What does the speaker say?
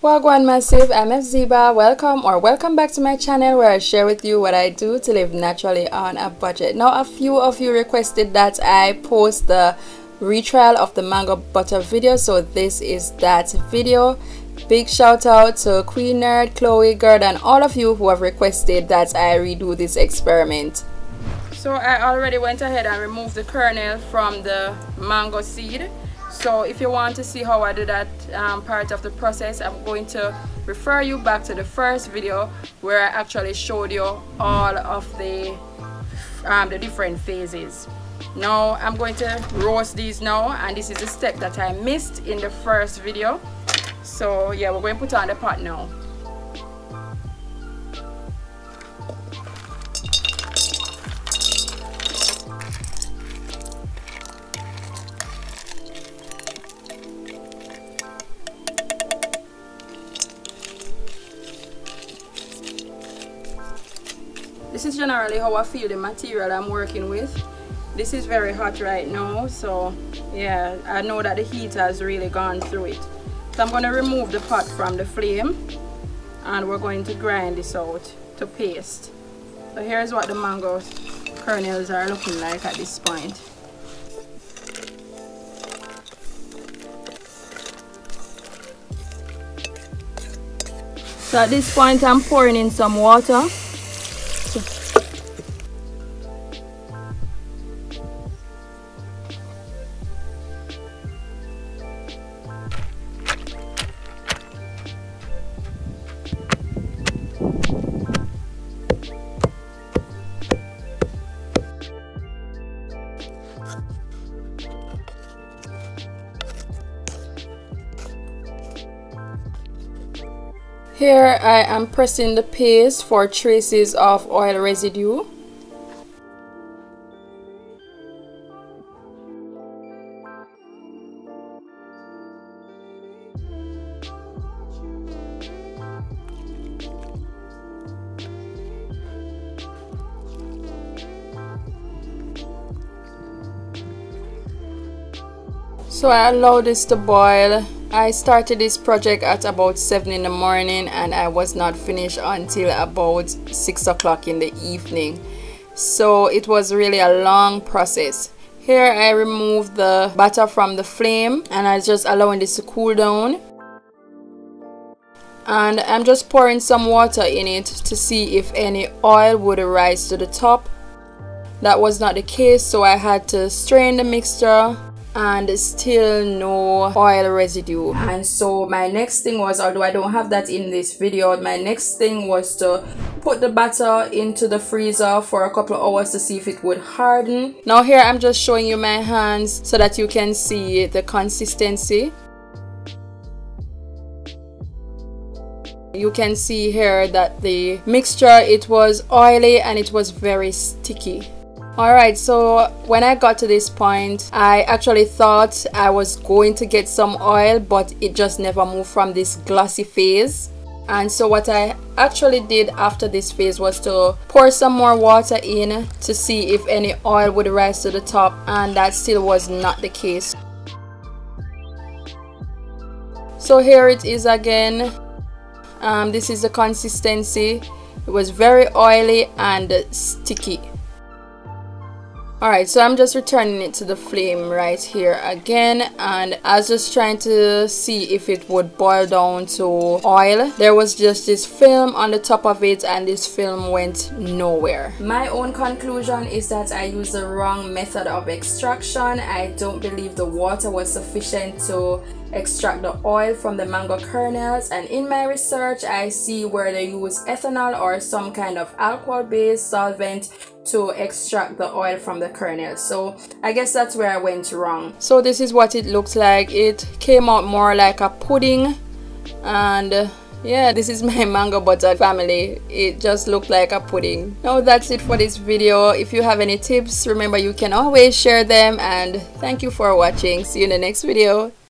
Wagwan Massive, I'm Hephzibah. Welcome back to my channel where I share with you what I do to live naturally on a budget. Now, a few of you requested that I post the retrial of the mango butter video, so this is that video. Big shout out to Queen Nerd, Chloe Gordon, all of you who have requested that I redo this experiment. So I already went ahead and removed the kernel from the mango seed. So if you want to see how I do that part of the process, I'm going to refer you back to the first video where I actually showed you all of the different phases. Now I'm going to roast these now, and this is the step that I missed in the first video. So yeah, we're going to put on the pot now. This is generally how I feel the material I'm working with. This is very hot right now, so yeah, I know that the heat has really gone through it. So I'm going to remove the pot from the flame and we're going to grind this out to paste. So here's what the mango kernels are looking like at this point. So at this point I'm pouring in some water. Here I am pressing the paste for traces of oil residue. So I allow this to boil. I started this project at about 7 in the morning and I was not finished until about 6 o'clock in the evening. So it was really a long process. Here I removed the batter from the flame and I'm just allowing this to cool down. And I'm just pouring some water in it to see if any oil would rise to the top. That was not the case, so I had to strain the mixture. And still no oil residue. And so my next thing was, although I don't have that in this video, my next thing was to put the batter into the freezer for a couple of hours to see if it would harden. Now here I'm just showing you my hands so that you can see the consistency. You can see here that the mixture, it was oily and it was very sticky. Alright, so when I got to this point, I actually thought I was going to get some oil, but it just never moved from this glossy phase. And so what I actually did after this phase was to pour some more water in to see if any oil would rise to the top, and that still was not the case. So here it is again. This is the consistency. It was very oily and sticky. Alright, so I'm just returning it to the flame right here again, and I was just trying to see if it would boil down to oil. There was just this film on the top of it and this film went nowhere. My own conclusion is that I used the wrong method of extraction. I don't believe the water was sufficient to extract the oil from the mango kernels, and in my research I see where they use ethanol or some kind of alcohol-based solvent to extract the oil from the kernels. So I guess that's where I went wrong. So this is what it looks like. It came out more like a pudding, and yeah, this is my mango butter family. It just looked like a pudding. Now that's it for this video. If you have any tips, remember you can always share them, and thank you for watching. See you in the next video.